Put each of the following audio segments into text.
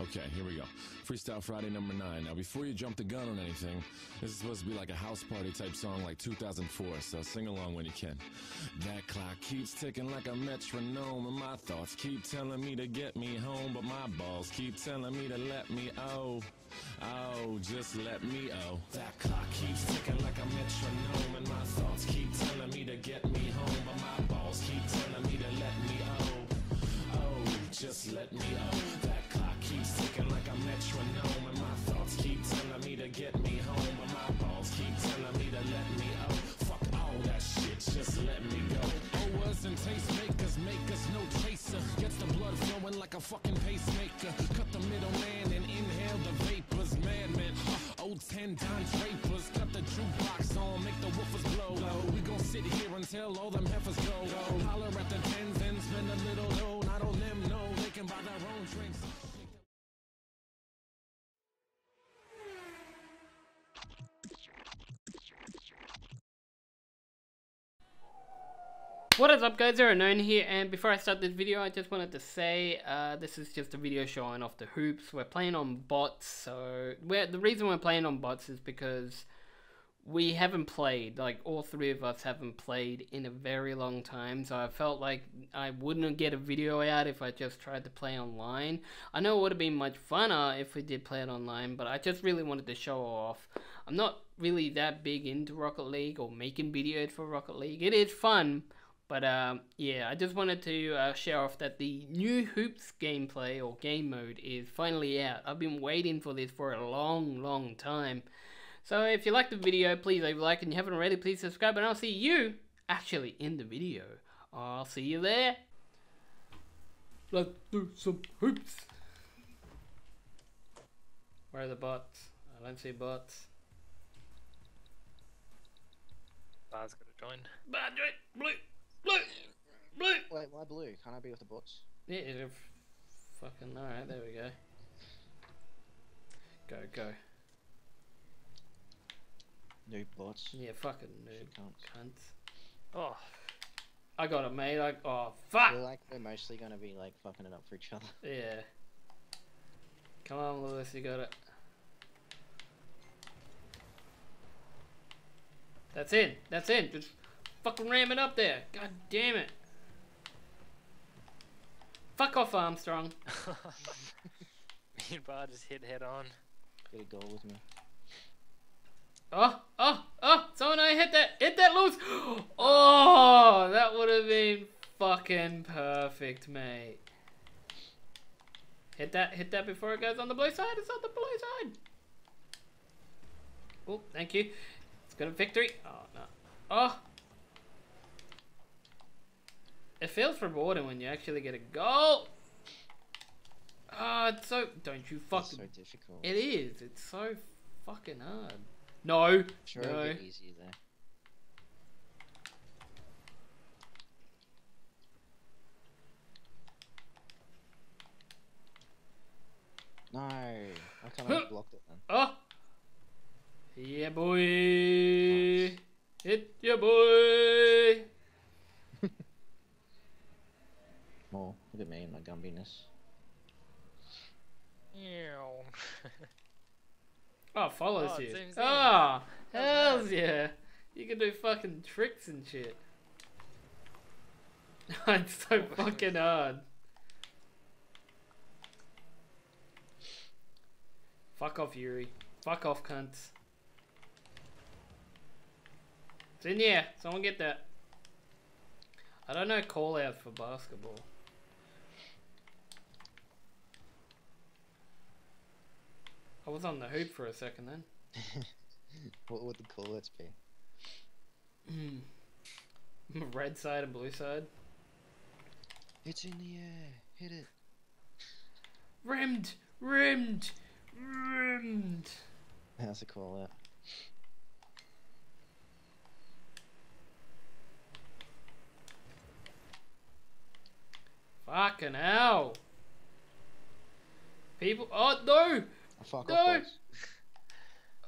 Okay, here we go. Freestyle Friday number 9. Now, before you jump the gun on anything, this is supposed to be like a house party type song like 2004, so sing along when you can. That clock keeps ticking like a metronome, and my thoughts keep telling me to get me home, but my balls keep telling me to let me just let me That clock keeps ticking like a metronome, and my thoughts keep telling me to get me home, but my balls keep telling me to let me just let me That clock keeps ticking like a metronome, and my thoughts keep telling me to get me home, but my balls keep telling me to let me Fuck all that shit, just let me go. Owers and taste makers make us no chaser. Gets the blood flowing like a fucking pacemaker. Cut the middle man and inhale the vapors. Madman, old 10 Don Drapers. Cut the jukebox on, make the woofers blow. We gon' sit here until all them heifers go. Holler at the tens and spend a little dough. Not on them, no. They can buy their own drinks. What is up, guys? Zero Unknown here, and before I start this video, I just wanted to say this is just a video showing off the hoops. We're playing on bots, so the reason we're playing on bots is because we haven't played, like all three of us haven't played in a very long time, so I felt like I wouldn't get a video out if I just tried to play online. I know it would have been much funner if we did play it online, but I just really wanted to show off. I'm not really that big into Rocket League or making videos for Rocket League. It is fun, but yeah, I just wanted to share off that the new Hoops gameplay or game mode is finally out. I've been waiting for this for a long, long time. So if you liked the video, please leave a like, and if you haven't already, please subscribe, and I'll see you actually in the video. I'll see you there. Let's do some hoops. Where are the bots? I don't see bots. Bar's gotta join. Bar join! Blue! Blue! Blue! Wait, why blue? Can't I be with the bots? Yeah, fucking alright, there we go. Go, go. Noob bots. Yeah, fucking noob cunts. Oh, I got it, mate. Like, oh fuck. We're like, we're mostly gonna be like fucking it up for each other. Yeah. Come on, Lewis, you got it. That's it. That's it. Just fucking ram it up there. God damn it. Fuck off, Armstrong. Me and Bar just hit head on. Get a goal with me. Oh, oh, oh, someone hit that loose. Oh, that would have been fucking perfect, mate. Hit that before it goes on the blue side. It's on the blue side. Oh, thank you. It's got a victory. Oh, no. Oh. It feels rewarding when you actually get a goal. Oh, it's so, don't you fucking. It's so difficult. It is. It's so fucking hard. No, sure, no. It'll get easier there. No, I kind of blocked it then. Oh, yeah, boy, nice. Hit your boy. More, look at me and my gumbiness. Ew. Oh, follows you. Oh, hells yeah. You can do fucking tricks and shit. It's so fucking hard. Fuck off, Yuri. Fuck off, cunts. It's in here. Someone get that. I don't know call out for basketball. I was on the hoop for a second then. What would the call-outs be? Red side and blue side. It's in the air. Hit it. Rimmed! Rimmed! Rimmed! That's a call-out. Fucking hell! People... Oh, no! Fuck no. Off, boys.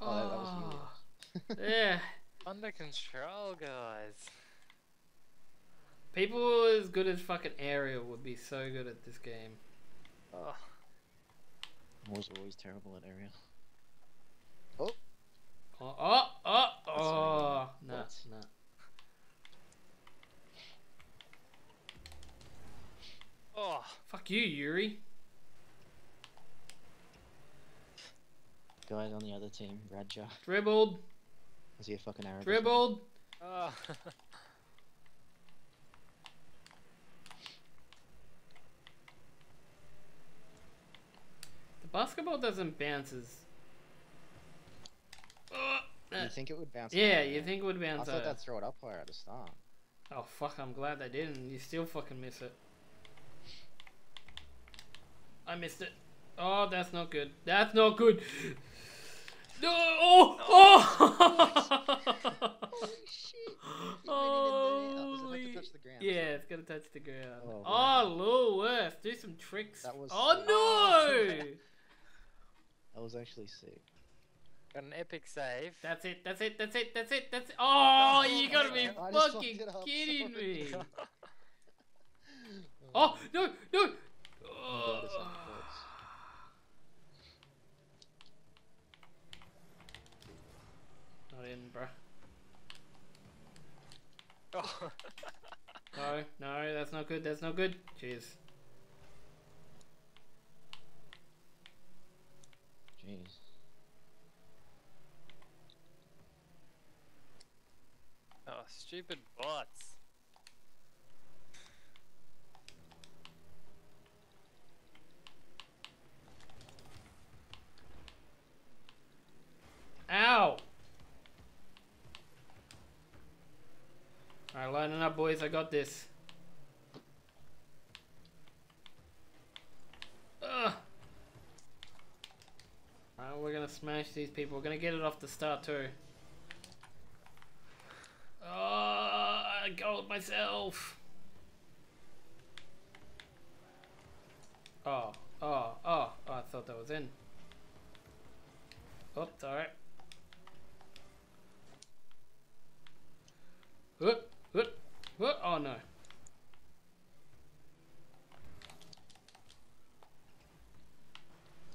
Oh, that was you. Yeah. Under control, guys. People as good as fucking Ariel would be so good at this game. Oh. was always terrible at area. Oh! Oh! Oh! Oh! Oh! Nah, nah. Oh! Fuck you, Yuri! Guys on the other team, Radja. Dribbled! Is he a fucking Arab? Dribbled! Oh. Basketball doesn't bounce as... You think it would bounce? Yeah, you think it would bounce. I thought they'd throw it up higher at the start. Oh fuck, I'm glad they didn't. You still fucking miss it. I missed it. Oh, that's not good. That's not good. No! Oh! Oh! Holy shit. Holy... Touch the ground, yeah, it's gotta touch the ground. Oh, wow. Oh Lewis, do some tricks. That was... Oh no! That was actually sick. Got an epic save. That's it, that's it, that's it, that's it, that's it. Oh, you gotta be fucking kidding me. Oh, no, no! Oh. Not in, bruh. Oh. No, no, that's not good, that's not good. Jeez. Jeez. Oh, stupid bots. Ow! Alright, lining up, boys. I got this. Ugh. Alright, we're gonna smash these people. We're gonna get it off the start too. Oh, I got it myself. Oh, oh, oh, oh! I thought that was in. Oops, alright. Whoop. What? What? Oh no.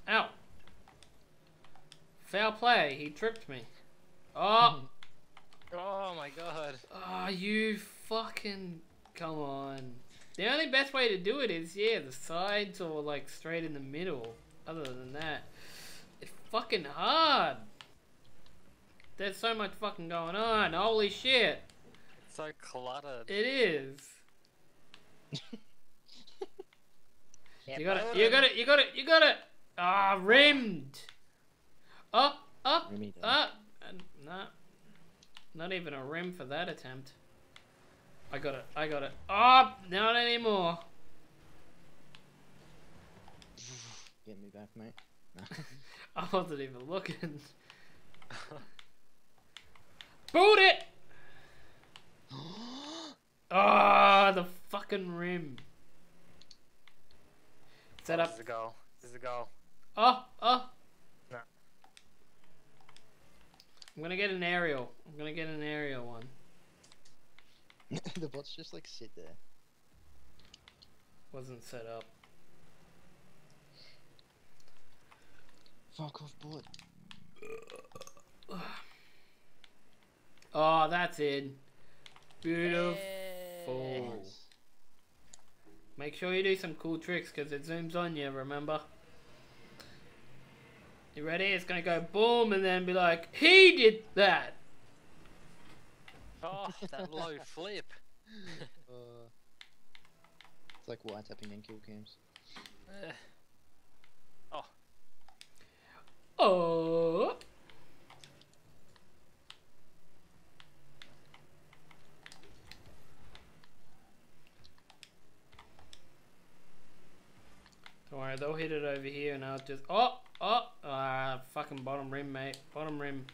Ow. Foul play. He tripped me. Oh. Oh my god. Oh, you fucking... Come on. The only best way to do it is, yeah, the sides or like straight in the middle. Other than that, it's fucking hard. There's so much fucking going on. Holy shit. So cluttered. It is. You got it. You got it. You got it. You got it. Ah, rimmed. Up, up, up. Nah, not even a rim for that attempt. I got it. I got it. Up, oh, not anymore. Get me back, mate. No. I wasn't even looking. Boot it. Ah, oh, the fucking rim. Set up. This is a goal. This is a goal. Oh, oh. No. I'm gonna get an aerial. I'm gonna get an aerial one. The bots just like sit there. Wasn't set up. Fuck off, board. Oh, that's it. Beautiful. Yes. Make sure you do some cool tricks because it zooms on you, remember? You ready? It's going to go boom and then be like, he did that! Oh, that low flip. It's like white tapping in kill games. Oh. Oh. Don't worry, they'll hit it over here and I'll just... Oh! Oh! Ah, fucking bottom rim, mate. Bottom rim.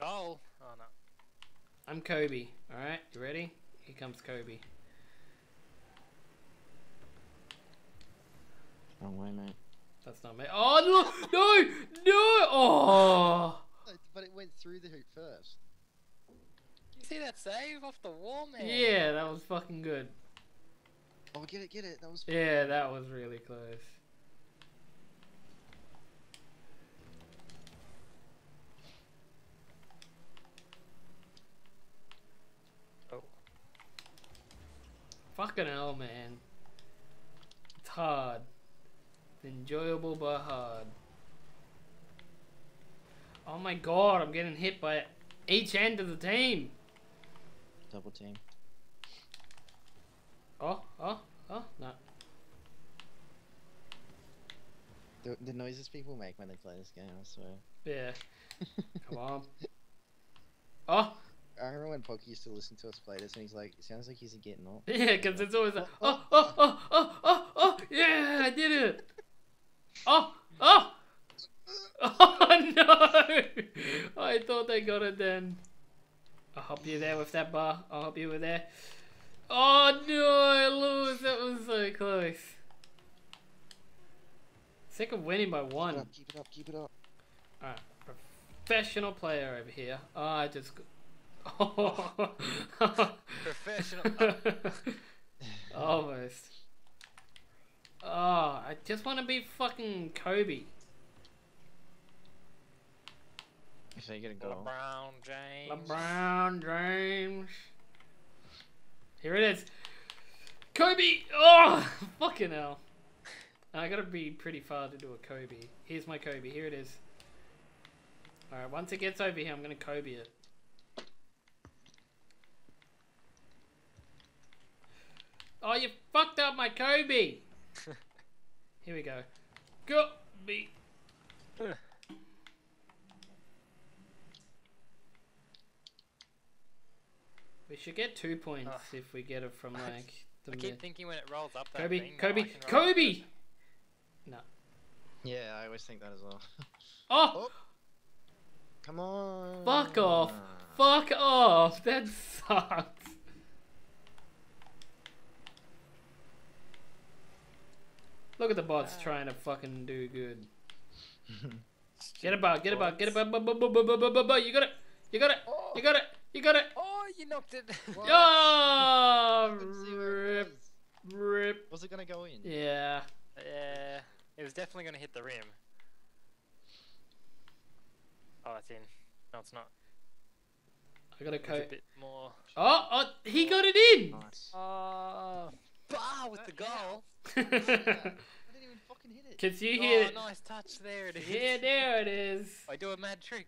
Goal! Oh, no. I'm Kobe, alright? You ready? Here comes Kobe. Wrong way, mate. That's not me. Oh, no! No! No! Oh! But it went through the hoop first. see that save off the wall, man? Yeah, that was fucking good. Oh, get it, get it. That was. Yeah, that was really close. Oh. Fucking hell, man. It's hard. It's enjoyable but hard. Oh my god, I'm getting hit by each end of the team. Double team. Oh, no. The noises people make when they play this game, I swear. Yeah. Come on. Oh! I remember when Pocky used to listen to us play this and he's like, it sounds like he's getting up. Yeah, because it's always like, oh, yeah, I did it! Oh, no! I thought they got it then. I'll help you there with that bar. I'll help you with that. Oh no, I lose. That was so close. Sick of winning by one. Keep it up. Alright, professional player over here. I just. Oh. Professional. Almost. Oh, I just want to be fucking Kobe. So you're gonna go. LeBron James. Here it is. Kobe! Oh! Fucking hell. I gotta be pretty far to do a Kobe. Here's my Kobe. Here it is. Alright, once it gets over here, I'm gonna Kobe it. Oh, you fucked up my Kobe! Here we go. Kobe! We should get 2 points if we get it from like the I keep thinking when it rolls up that Kobe! No. Yeah, I always think that as well. Oh! Come on! Fuck off! Fuck off! That sucks! Look at the bots trying to fucking do good. Get about, you got it! You got it! Oh, you knocked it. What? Oh, rip. Was it gonna go in? Yeah. Yeah. It was definitely gonna hit the rim. Oh, it's in. No, it's not. I got a coat. A bit more. Oh, he got it in. Nice. Bar with the goal. I didn't even fucking hit it. Cause you hit it. Nice touch. There it is. Yeah, there it is. I do a mad trick.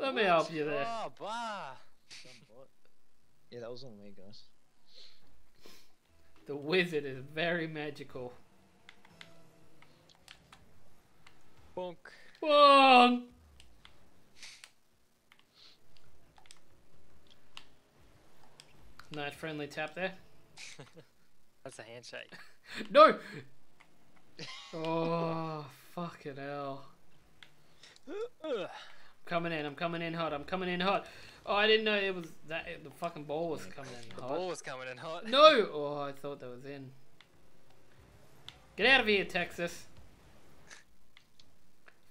Let me help you there. Oh, bah. Yeah, that was on me, guys. The wizard is very magical. Bonk. Nice friendly tap there. That's a handshake. No! Oh, fucking hell. I'm coming in hot. Oh, I didn't know it was that. The fucking ball was coming in hot. The ball was coming in hot. No! Oh, I thought that was in. Get out of here, Texas.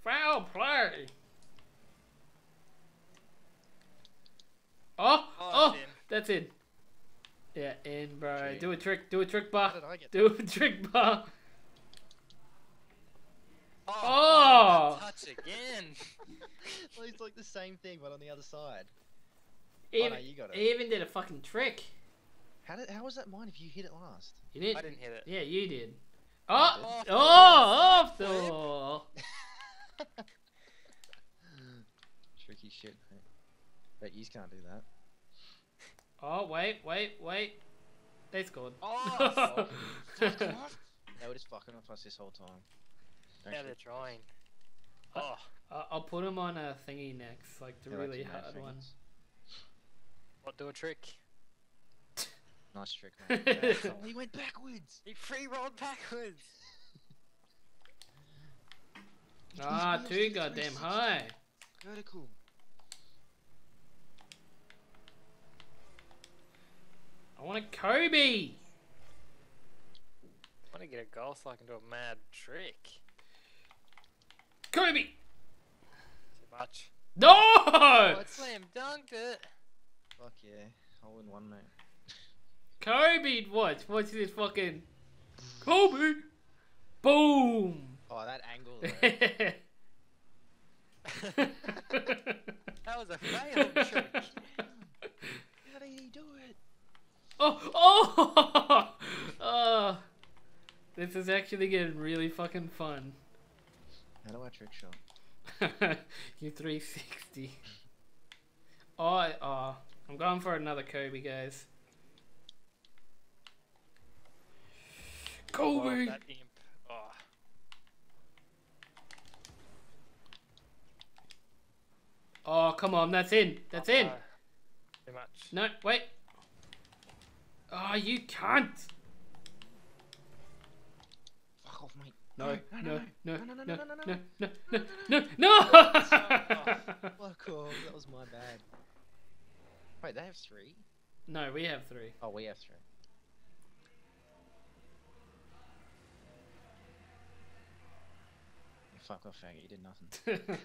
Foul play. Oh, that's in. Yeah, in, bro. Do a trick bar. Do a trick bar. Oh! Touch again. Well, it's like the same thing, but on the other side. Even, oh, no, you got it. He even did a fucking trick. How was that mine if you hit it last? You did. I didn't hit it. Yeah, you did. Oh! Oh! Off the wall. Tricky shit, mate. Bet you can't do that. Oh, wait. They scored. Oh! They were just fucking with us this whole time. Yeah, they're trying. Oh. I'll put him on a thingy next, like the really hard one. What, do a trick? Nice trick, man. He went backwards! He free-rolled backwards! Ah, too goddamn high! Vertical. I want a Kobe! I want to get a goal so I can do a mad trick. Kobe! Too much. No! Oh, it slam dunked it. Fuck yeah. All in one, mate. Kobe, what? What's this fucking... Kobe! Boom! Oh, that angle. That was a fail, choke. How did he do it? Oh! Oh! This is actually getting really fucking fun. How do I trick shot? You 360. Oh, I'm going for another Kobe, guys. Kobe! Oh, that imp. Oh. Oh, come on, that's in. That's in. Too much. No, wait. Oh, you can't. Fuck off, mate. No, no, no, no, no, no, no, no, no, no, no. Fuck off, that was my bad. Wait, they have three? No, we have three. Oh, we have three. Fuck off, faggot, you did nothing.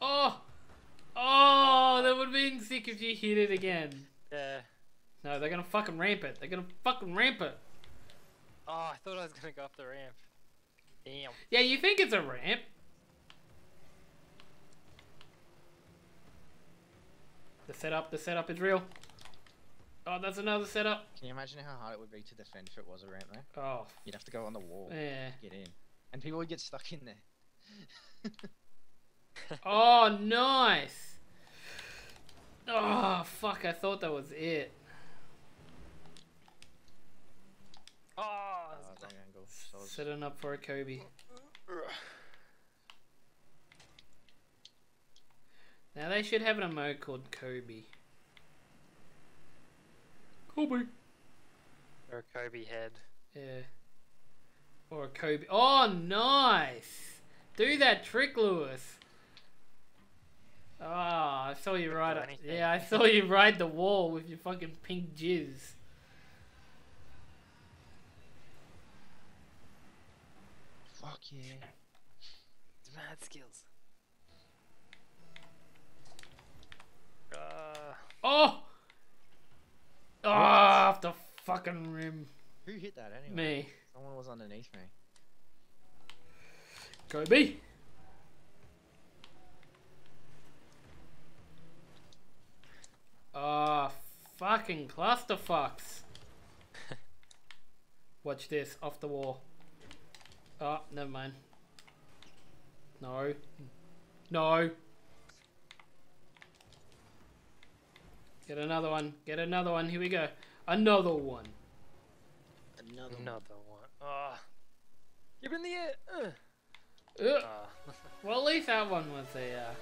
Oh! Oh, that would have been sick if you hit it again. Yeah. No, they're gonna fucking ramp it. They're gonna fucking ramp it. Oh, I thought I was gonna go up the ramp. Damn. Yeah, you think it's a ramp? The setup is real. Oh, that's another setup. Can you imagine how hard it would be to defend if it was a ramp there? Oh. You'd have to go on the wall. Yeah. To get in. And people would get stuck in there. Oh, nice. Oh, fuck. I thought that was it. Oh, that's a long angle. So setting up for a Kobe. Now they should have a mode called Kobe. Kobe. Or a Kobe head. Yeah. Or a Kobe. Oh, nice! Do that trick, Lewis. Ah, oh, I saw you ride. Yeah, I saw you ride the wall with your fucking pink jizz. Fuck yeah. Mad skills. Oh. Oh, off the fucking rim. Who hit that anyway? Me. Someone was underneath me. Kobe! Ah, oh, fucking clusterfucks. Watch this, off the wall. Oh, never mind. No. No. Get another one. Get another one. Here we go. Another one. Another one. Ah. Oh. Give it in the air. Well, at least that one was a